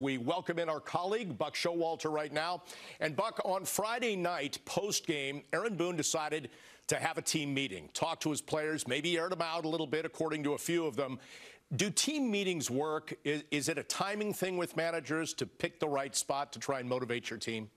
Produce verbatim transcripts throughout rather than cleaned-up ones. We welcome in our colleague, Buck Showalter, right now. And, Buck, on Friday night, post-game, Aaron Boone decided to have a team meeting, talk to his players, maybe air them out a little bit, according to a few of them. Do team meetings work? Is, is it a timing thing with managers to pick the right spot to try and motivate your team?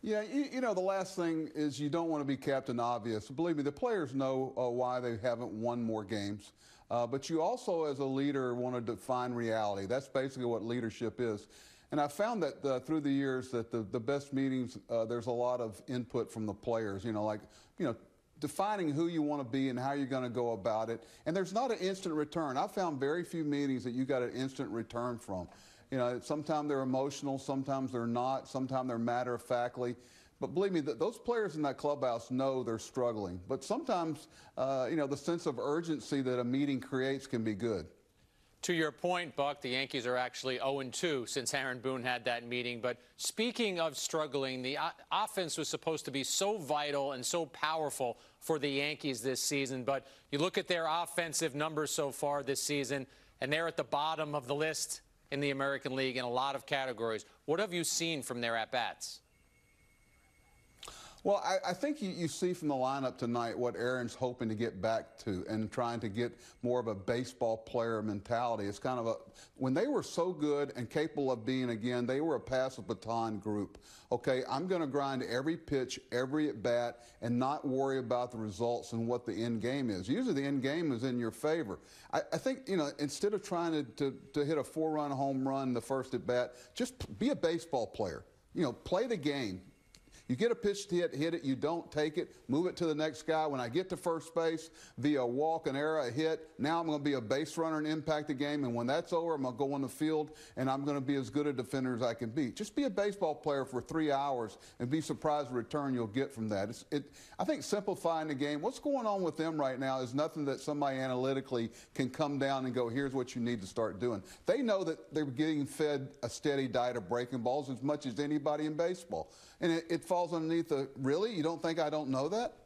Yeah, you, you know, the last thing is you don't want to be Captain Obvious. Believe me, the players know uh, why they haven't won more games. Uh, but you also, as a leader, want to define reality. That's basically what leadership is. And I found that uh, through the years that the, the best meetings, uh, there's a lot of input from the players, you know, like, you know, defining who you want to be and how you're going to go about it. And there's not an instant return. I found very few meetings that you got an instant return from. You know, sometimes they're emotional, sometimes they're not, sometimes they're matter-of-factly. But believe me, th those players in that clubhouse know they're struggling. But sometimes, uh, you know, the sense of urgency that a meeting creates can be good. To your point, Buck, the Yankees are actually oh and two since Aaron Boone had that meeting. But speaking of struggling, the offense was supposed to be so vital and so powerful for the Yankees this season. But you look at their offensive numbers so far this season, and they're at the bottom of the list in the American League in a lot of categories. What have you seen from their at-bats? Well, I, I think you, you see from the lineup tonight what Aaron's hoping to get back to and trying to get more of a baseball player mentality. It's kind of a, when they were so good and capable of being again, they were a passive baton group. Okay, I'm going to grind every pitch, every at bat, and not worry about the results and what the end game is. Usually the end game is in your favor. I, I think, you know, instead of trying to, to, to hit a four-run home run the first at bat, just be a baseball player. You know, play the game. You get a pitch to hit, hit it. You don't take it, move it to the next guy. When I get to first base via walk, an error, a hit, now I'm going to be a base runner and impact the game. And when that's over, I'm going to go on the field, and I'm going to be as good a defender as I can be. Just be a baseball player for three hours and be surprised the return you'll get from that. It's, it, I think simplifying the game, what's going on with them right now is nothing that somebody analytically can come down and go, here's what you need to start doing. They know that they're getting fed a steady diet of breaking balls as much as anybody in baseball. And it, it falls underneath the, really? You don't think I don't know that?